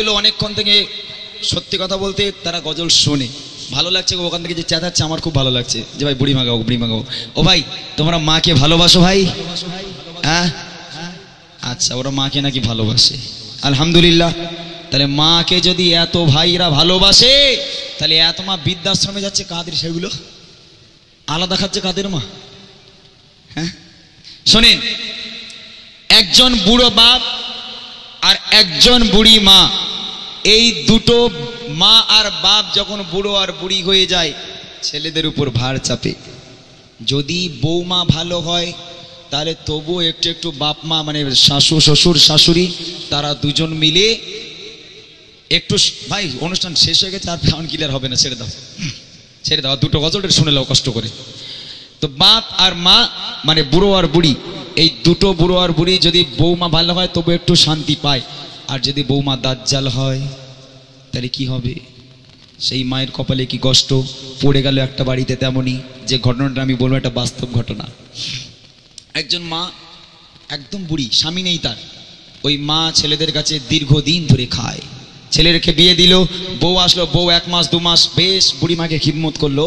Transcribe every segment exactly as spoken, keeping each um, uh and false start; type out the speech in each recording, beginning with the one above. অনেকগুলো অনেক কোণ থেকে সত্যি কথা বলতে তারা গজল শুনে ভালো লাগছে ওখান থেকে যে চেঁচাচ্ছে আমার খুব ভালো লাগছে যে ভাই বুড়ি মাগাও বুড়ি মাগাও ও ভাই তোমরা মাকে ভালোবাসো ভাই হ্যাঁ আচ্ছা ওরা মাকে নাকি ভালোবাসে আলহামদুলিল্লাহ তাহলে মাকে যদি এত ভাইরা ভালোবাসে তাহলে এত মা বৃদ্ধাশ্রমে যাচ্ছে কাদের সেগুলো আলাদা খাচ্ছে কাদের মা হ্যাঁ শুনেন একজন বুড়ো বাপ আর একজন বুড়ি মা এই দুটো মা আর বাপ যখন বুড়ো আর বুড়ি হয়ে যায় ছেলেদের উপর ভার চাপে যদি বৌমা ভালো হয় তাহলে তবু একটু একটু বাপ মা মানে শাশু শ্বশুর শাশুড়ি তারা দুজন মিলে একটু ভাই অনুষ্ঠান শেষ হয়ে গেছে আর ফাউন কিলার হবে না ছেড়ে দাও ছেড়ে দাও দুটো গজলটা শুনে নাও কষ্ট করে তো বাপ আর মা মানে বুড়ো আর বুড়ি এই দুটো বুড়ো আর বুড়ি যদি বৌমা ভালো হয় তবু একটু শান্তি পায় আর যদি বৌমা দাজ্জাল হয় তাহলে কি হবে সেই মায়ের কপালে কি কষ্ট পড়ে গেল একটা বাড়িতে তেমনি যে ঘটনাটা আমি বলবো একটা বাস্তব ঘটনা একজন মা একদম বুড়ি স্বামী নেই তার ওই মা ছেলেদের কাছে দীর্ঘদিন ধরে খায় ছেলেরকে বিয়ে দিল বউ আসলো বউ এক মাস দু মাস বেশ বুড়ি মাকে খিদমত করলো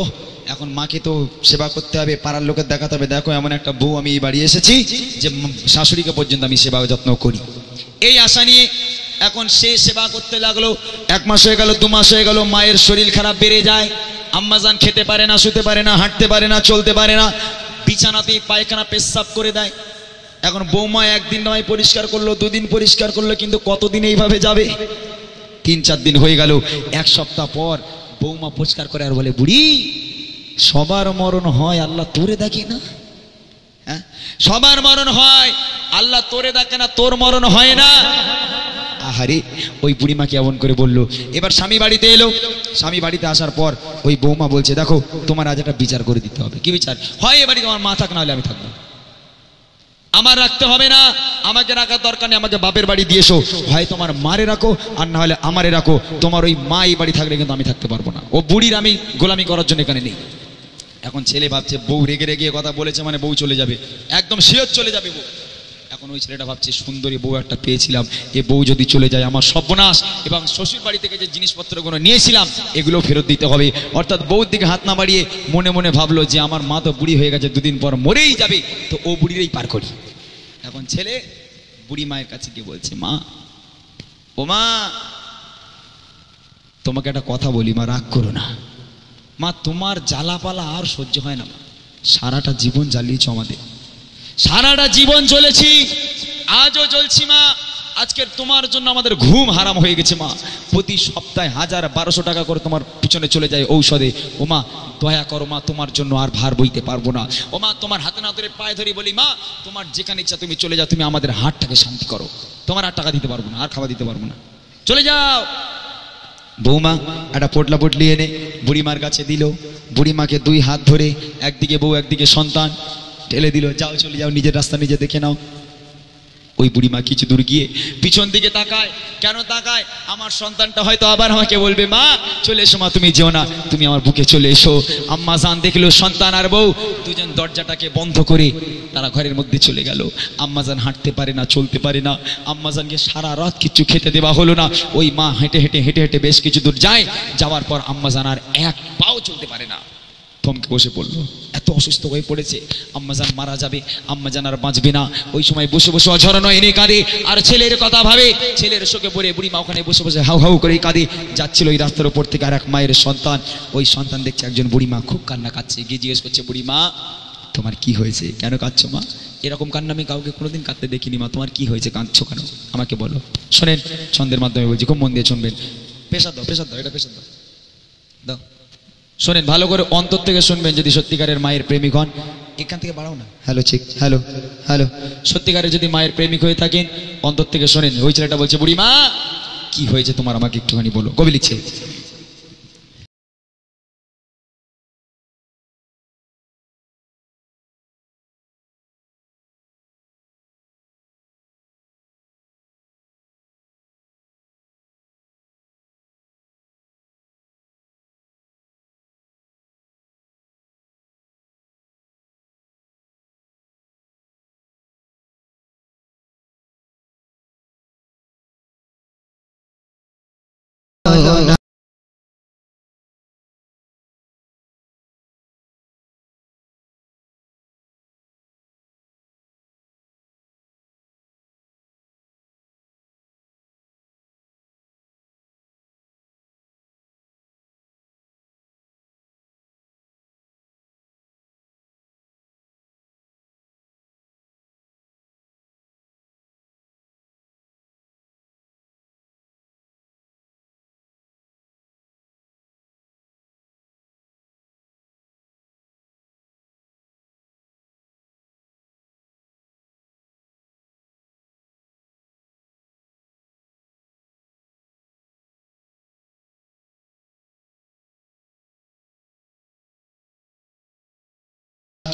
এখন মাকে তো সেবা করতে হবে পাড়ার লোকের দেখাতে হবে দেখো এমন একটা বউ আমি এই বাড়ি এসেছি যে শাশুড়িকে পর্যন্ত আমি সেবা যত্ন করি এই আশা নিয়ে এখন সে সেবা করতে লাগলো এক মাস হয়ে গেল দু মাস হয়ে গেল মায়ের শরীর খারাপ বেড়ে যায় আম্মাজান খেতে পারে না শুতে পারে না হাঁটতে পারে না চলতে পারে না বিছানাতেই পায়খানা পেশাব করে দেয় এখন বৌমা একদিন নয় পরিষ্কার করলো দুদিন পরিষ্কার করলো কিন্তু কতদিন এইভাবে যাবে তিন চার দিন হয়ে গেল এক সপ্তাহ পর বৌমা পরিষ্কার করে আর বলে বুড়ি সবার মরণ হয় আল্লাহ তোরে দেখে না হ্যাঁ সবার মরণ হয় আল্লাহ তোরে দেখে না তোর মরণ হয় না আহারে ওই বুড়িমাকে এমন করে বলল এবার স্বামী বাড়িতে এলো স্বামী বাড়িতে আসার পর ওই বৌমা বলছে দেখো তোমার আজ একটা বিচার করে দিতে হবে কি বিচার হয় এ বাড়িতে আমার মা থাক না হলে আমি থাকবো আমার রাখতে হবে না আমাকে রাখার দরকার নেই আমাকে বাপের বাড়ি দিয়ে এসো হয় তোমার মারে রাখো আর না হলে আমারে রাখো তোমার ওই মা এই বাড়ি থাকলে কিন্তু আমি থাকতে পারবো না ও বুড়ির আমি গোলামি করার জন্য এখানে নেই এখন ছেলে ভাবছে বউ রেগে রেগে কথা বলেছে মানে বউ চলে যাবে একদম শিওর চলে যাবে বউ এখন ওই ছেলেটা ভাবছে সুন্দরী বউ একটা পেয়েছিলাম এ বউ যদি চলে যায় আমার সর্বনাশ এবং শ্বশুর বাড়ি থেকে যে জিনিসপত্রগুলো নিয়েছিলাম এগুলো ফেরত দিতে হবে অর্থাৎ বউর দিকে হাত না বাড়িয়ে মনে মনে ভাবলো যে আমার মা তো বুড়ি হয়ে গেছে দুদিন পর মরেই যাবে তো ও বুড়িরই পার করি এখন ছেলে বুড়ি মায়ের কাছে গিয়ে বলছে মা ও মা তোমাকে একটা কথা বলি মা রাগ করো না মা তোমার জ্বালাপালা আর সহ্য হয় না মা সারাটা জীবন জ্বালিয়েছ আমাদের সারাটা জীবন চলেছি আজও চলছি মা আজকের তোমার জন্য আমাদের ঘুম হারাম হয়ে গেছে মা প্রতি সপ্তাহে হাজার বারোশো টাকা করে তোমার পিছনে চলে যায় ঔষধে ও মা দয়া করো মা তোমার জন্য আর ভার বইতে পারবো না ও মা তোমার হাতে না ধরে পায়ে ধরে বলি মা তোমার যেখানে ইচ্ছা তুমি চলে যাও তুমি আমাদের হাতটাকে শান্তি করো তোমার আর টাকা দিতে পারবো না আর খাওয়া দিতে পারবো না চলে যাও বৌমা একটা পোটলা পোটলি এনে বুড়িমার কাছে দিল বুড়িমাকে দুই হাত ধরে একদিকে বউ একদিকে সন্তান ঠেলে দিল যাও চলে যাও নিজের রাস্তা নিজে দেখে নাও ওই বুড়িমা কিছু দূর গিয়ে পিছন দিকে তাকায় কেন তাকায় আমার সন্তানটা হয়তো আবার আমাকে বলবে মা চলে এসো মা তুমি যেও না তুমি আমার বুকে চলে এসো আম্মা জান দেখলো সন্তান আর বউ দুজন দরজাটাকে বন্ধ করে তারা ঘরের মধ্যে চলে গেল আম্মা জান হাঁটতে পারে না চলতে পারে না আম্মা জানকে সারা রাত কিছু খেতে দেওয়া হলো না ওই মা হেঁটে হেঁটে হেঁটে হেঁটে বেশ কিছু দূর যায় যাওয়ার পর আম্মা জান আর এক পাও চলতে পারে না থমকে বসে পড়লো এত অসুস্থ হয়ে পড়েছে আম্মাজান মারা যাবে আম্মাজান আর বাঁচবে না ওই সময় বসে বসে অঝরণ এনে কাঁদে আর ছেলের কথা ভাবে ছেলের শোকে পড়ে বুড়িমা ওখানে বসে বসে হাউ হাউ করে কাঁদে যাচ্ছিল ওই রাস্তার উপর থেকে আর এক মায়ের সন্তান ওই সন্তান দেখছে একজন বুড়িমা খুব কান্না কাঁদছে গিয়ে জিজ্ঞেস করছে বুড়িমা তোমার কি হয়েছে কেন কাঁদছো মা এরকম কান্না আমি কাউকে কোনোদিন কাঁদতে দেখিনি মা তোমার কি হয়েছে কাঁদছো কেন আমাকে বলো শোনেন ছন্দের মাধ্যমে বলছি খুব মন দিয়ে শুনবেন পেশা দাও পেশা দাও এটা পেশা দাও দাও শোনেন ভালো করে অন্তর থেকে শুনবেন যদি সত্যিকারের মায়ের প্রেমিক হন এখান থেকে বাড়াও না হ্যালো ঠিক হ্যালো হ্যালো সত্যিকারের যদি মায়ের প্রেমিক হয়ে থাকেন অন্তর থেকে শোনেন ওই ছেলেটা বলছে বুড়িমা কি হয়েছে তোমার আমাকে একটুখানি বলো কবি লিখছে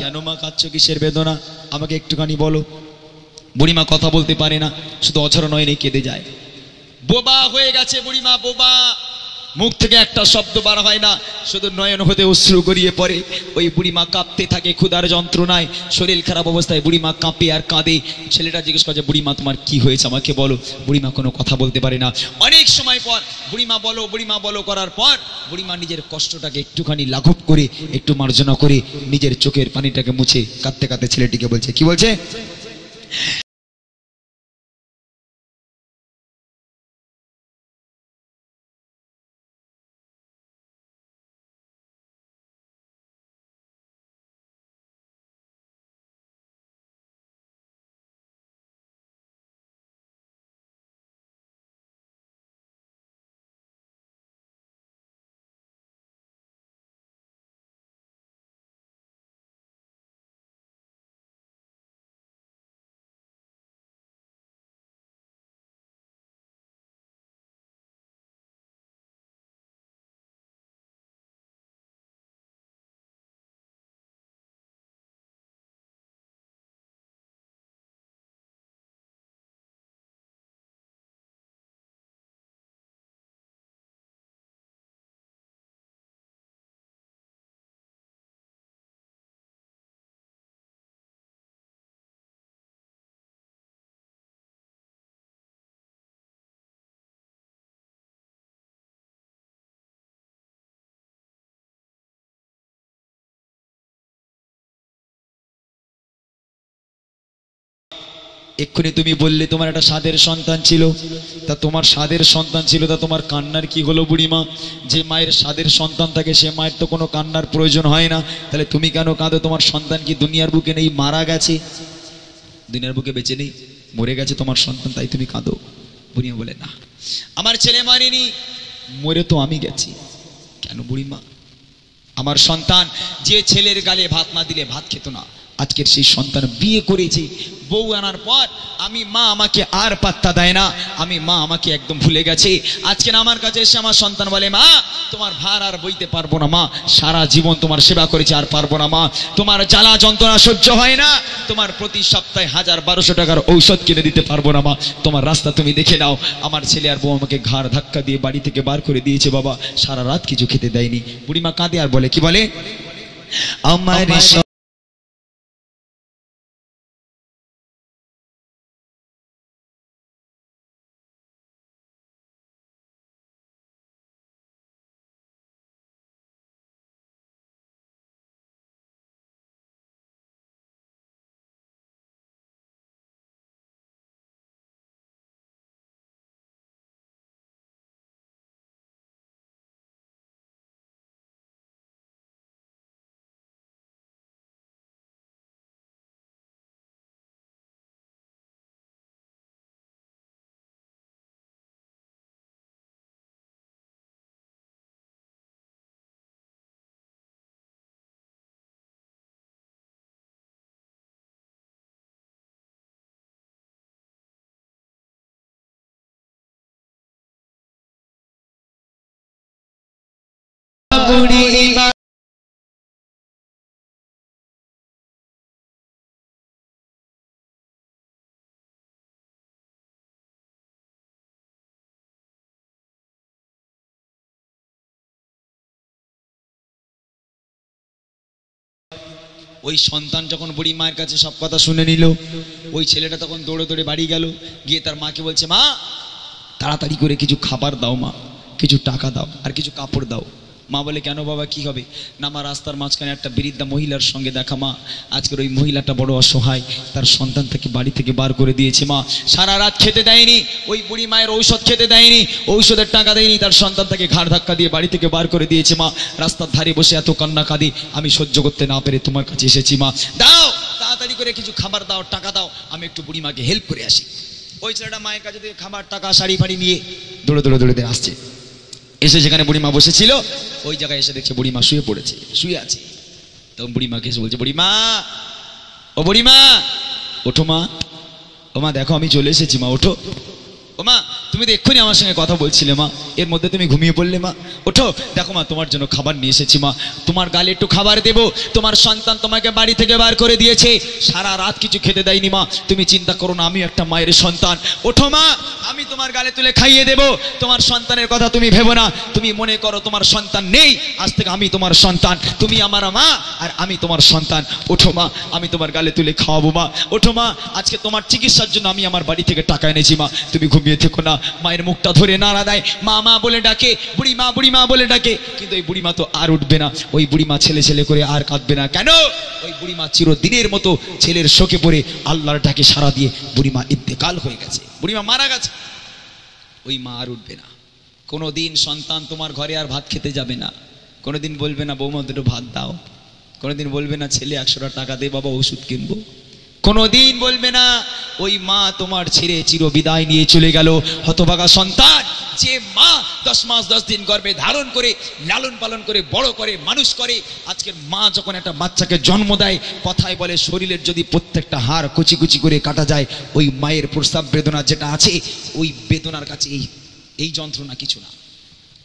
কেন মা কাচ্ছ কিসের বেদনা আমাকে একটুখানি বলো। বুড়িমা কথা বলতে পারে না, শুধু অঝর নয়নে কেঁদে যায়। বোবা হয়ে গেছে বুড়িমা, বোবা, মুখ থেকে একটা শব্দ বার হয় না, শুধু নয়ন হতে অশ্রু গড়িয়ে পড়ে। ওই বুড়িমা কাঁপতে থাকে ক্ষুধার যন্ত্রণায়, শরীর খারাপ অবস্থায় বুড়িমা কাঁপে আর কাঁদে। ছেলেটা জিজ্ঞেস করে, বুড়িমা তোমার কি হয়েছে আমাকে বলো। বুড়িমা কোনো কথা বলতে পারে না। অনেক সময় পর বুড়িমা বলো বুড়িমা বলো করার পর বুড়িমা নিজের কষ্টটাকে একটুখানি লাঘব করে, একটু মার্জনা করে নিজের চোখের পানিটাকে মুছে কাঁদতে কাঁদতে ছেলেটিকে বলছে, কি বলছে? এক্ষুনি তুমি বললে তোমার একটা সাদের সন্তান ছিল, তা তোমার সাদের সন্তান ছিল তা তোমার কান্নার কি হলো বুড়িমা? যে মায়ের সাদের সন্তান থাকে সে মায়ের তো কোনো কান্নার প্রয়োজন হয় না, তাহলে তুমি কেন কাঁদো? তোমার সন্তান কি দুনিয়ার বুকে নেই? মারা গেছে, দুনিয়ার বুকে বেঁচে নেই, মরে গেছে তোমার সন্তান, তাই তুমি কাঁদো? বুড়িমা বলে, না, আমার ছেলে মারেনি, মরে তো আমি গেছি। কেন বুড়িমা? আমার সন্তান, যে ছেলের গালে ভাত না দিলে ভাত খেত না, আজকের সেই সন্তান বিয়ে করেছে, বউ আনার পর আমি মা আমাকে আর পাত্তা দেয় না, আমি মা আমাকে একদম ভুলে গেছে। আজকে আমার কাছে এসে আমার সন্তান বলে, মা তোমার ভার আর বইতে পারবো না মা, সারা জীবন তোমার সেবা করেছি আর পারবো না মা, তোমার জ্বালা যন্ত্রণা সহ্য হয় না, তোমার প্রতি সপ্তাহে হাজার বারোশো টাকার ঔষধ কিনে দিতে পারবো না মা, তোমার রাস্তা তুমি দেখে নাও। আমার ছেলে আর বউ আমাকে ঘাড় ধাক্কা দিয়ে বাড়ি থেকে বার করে দিয়েছে বাবা, সারা রাত কিছু খেতে দেয়নি। বুড়িমা কাঁদে আর বলে, কি বলে? আমার বুড়িমা ওই সন্তান যখন বুড়ি মায়ের কাছে সব কথা শুনে নিল, ওই ছেলেটা তখন দৌড়ে দৌড়ে বাড়ি গেল, গিয়ে তার মাকে বলছে, মা তাড়াতাড়ি করে কিছু খাবার দাও মা, কিছু টাকা দাও আর কিছু কাপড় দাও। মা বলে, কেন বাবা কি হবে? না মা, রাস্তার মাঝখানে একটা বৃদ্ধা মহিলার সঙ্গে দেখা মা, আজকের ওই মহিলাটা বড় অসহায়, তার সন্তান তাকে বাড়ি থেকে বার করে দিয়েছে মা, সারা রাত খেতে দেয়নি, ওই বুড়ি মায়ের ঔষধ খেতে দেয়নি, ঔষধের টাকা দেয়নি, তার সন্তান তাকে ঘাড় ধাক্কা দিয়ে বাড়ি থেকে বার করে দিয়েছে মা, রাস্তার ধারে বসে এত কান্না কাঁদি আমি সহ্য করতে না পেরে তোমার কাছে এসেছি মা, দাও তাড়াতাড়ি করে কিছু খাবার দাও, টাকা দাও, আমি একটু বুড়ি মাকে হেল্প করে আসি। ওই ছেলেটা মায়ের কাছে থেকে খাবার, টাকা, শাড়ি ফাড়ি নিয়ে দৌড়ে দৌড়ে দৌড়ে আসছে। এসে যেখানে বুড়িমা বসেছিল ওই জায়গায় এসে দেখছে বুড়িমা শুয়ে পড়েছে, শুয়ে আছে। তখন বুড়িমাকে এসে বলছে, বুড়িমা, ও বুড়িমা ওঠো মা, ও মা দেখো আমি চলে এসেছি মা, ওঠো ও মা। তুমি তো এক্ষুনি আমার সঙ্গে কথা বলছিলে মা, এর মধ্যে তুমি ঘুমিয়ে পড়লে মা। ওঠো, দেখো মা তোমার জন্য খাবার নিয়ে এসেছি মা, তোমার গালে একটু খাবার দেবো। তোমার সন্তান তোমাকে বাড়ি থেকে বার করে দিয়েছে, সারা রাত কিছু খেতে দেয়নি মা, তুমি চিন্তা করো না, আমিও একটা মায়ের সন্তান। ওঠো মা, আমি তোমার গালে তুলে খাইয়ে দেবো। তোমার সন্তানের কথা তুমি ভেবো না, তুমি মনে করো তোমার সন্তান নেই। আজ থেকে আমি তোমার সন্তান, তুমি আমার মা আর আমি তোমার সন্তান। ওঠো মা, আমি তোমার গালে তুলে খাওয়াবো মা। ওঠো মা, আজকে তোমার চিকিৎসার জন্য আমি আমার বাড়ি থেকে টাকা এনেছি মা, তুমি ঘুমিয়ে থেকো না। মায়ের মুখটা ধরে নাড়া দেয়, মা মা বলে ডাকে, বুড়ি মা বুড়ি মা বলে ডাকে, কিন্তু ওই বুড়ি মা তো আর উঠবে না। ওই বুড়ি মা ছেলে ছেলে করে আর কাঁদবে না। কেন? ওই বুড়ি মা চিরদিনের মতো ছেলের শোকে পড়ে আল্লাহর ডাকে সাড়া দিয়ে বুড়ি মা ইন্তেকাল হয়ে গেছে, বুড়ি মা মারা গেছে। ওই মা আর উঠবে না। কোনোদিন সন্তান তোমার ঘরে আর ভাত খেতে যাবে না, কোনোদিন বলবে না বৌমা দুটো ভাত দাও, কোনোদিন বলবে না ছেলে একশোটা টাকা দে বাবা ওষুধ কিনবো, কোনোদিন বলবে না। ওই মা তোমার ছেড়ে চির বিদায় নিয়ে চলে গেল। হতভাগা সন্তান, যে মা দশ মাস দশ দিন গর্ভে ধারণ করে লালন পালন করে বড় করে মানুষ করে। আজকের মা যখন একটা বাচ্চাকে জন্ম দেয়, কথায় বলে শরীরের যদি প্রত্যেকটা হাড় কুচি কুচি করে কাটা যায়, ওই মায়ের প্রসব বেদনা যেটা আছে, ওই বেদনার কাছে এই এই যন্ত্রণা কিছু না।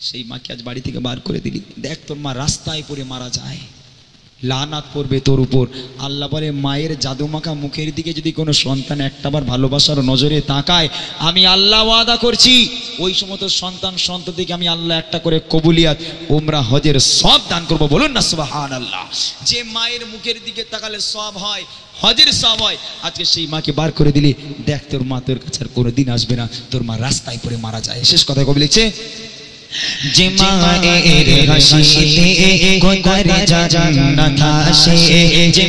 সেই মাকে আজ বাড়ি থেকে বার করে দিলি, দেখ তোর মা রাস্তায় পড়ে মারা যায়, লানাত পড়বে তোর উপর। আল্লাহ বলে মায়ের জাদুমাখা মুখের দিকে যদি কোনো সন্তান একটাবার ভালোবাসার নজরে তাকায়, আমি আল্লাহ ওয়াদা করছি ওই সমস্ত সন্তান সন্ততিকে আমি আল্লাহ একটা করে কবুলিয়াত উমরা হজের সব দান করবো। বলুন না সুবহানাল্লাহ। যে মায়ের মুখের দিকে তাকালে সব হয়, হজের সব হয়। আজকে সেই মাকে বার করে দিলে, দেখ তোর মা তোর কাছে আর কোনো দিন আসবে না, তোর মা রাস্তায় পড়ে মারা যায়। শেষ কথা কবি লিখছে, যে মায়ের হাসিতে কোদার জান্নাত আসে, যে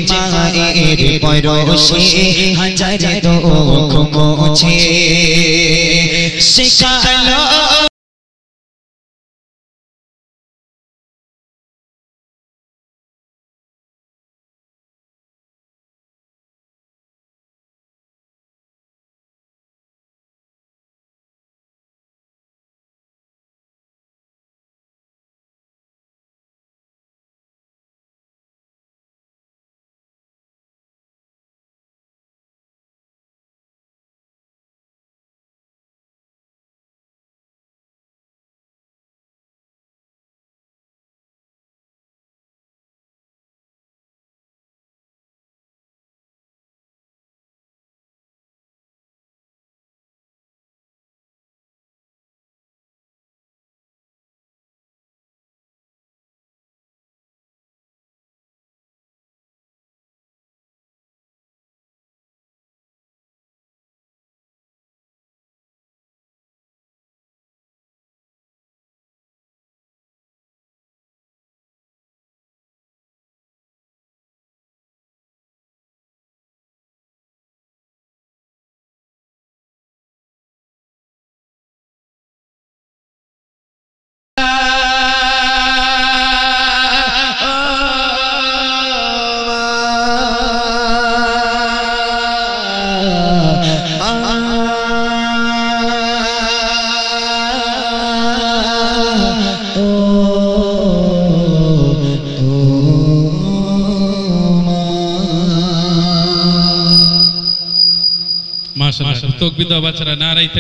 মায়ের পরশে হাজার দুঃখ মোছে, সে কালো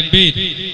तकबीर।